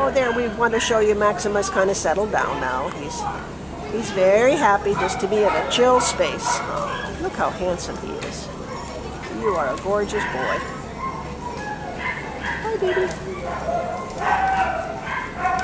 Oh, there, we want to show you Maximus kind of settled down now. He's very happy just to be in a chill space. Look how handsome he is. You are a gorgeous boy. Hi, baby.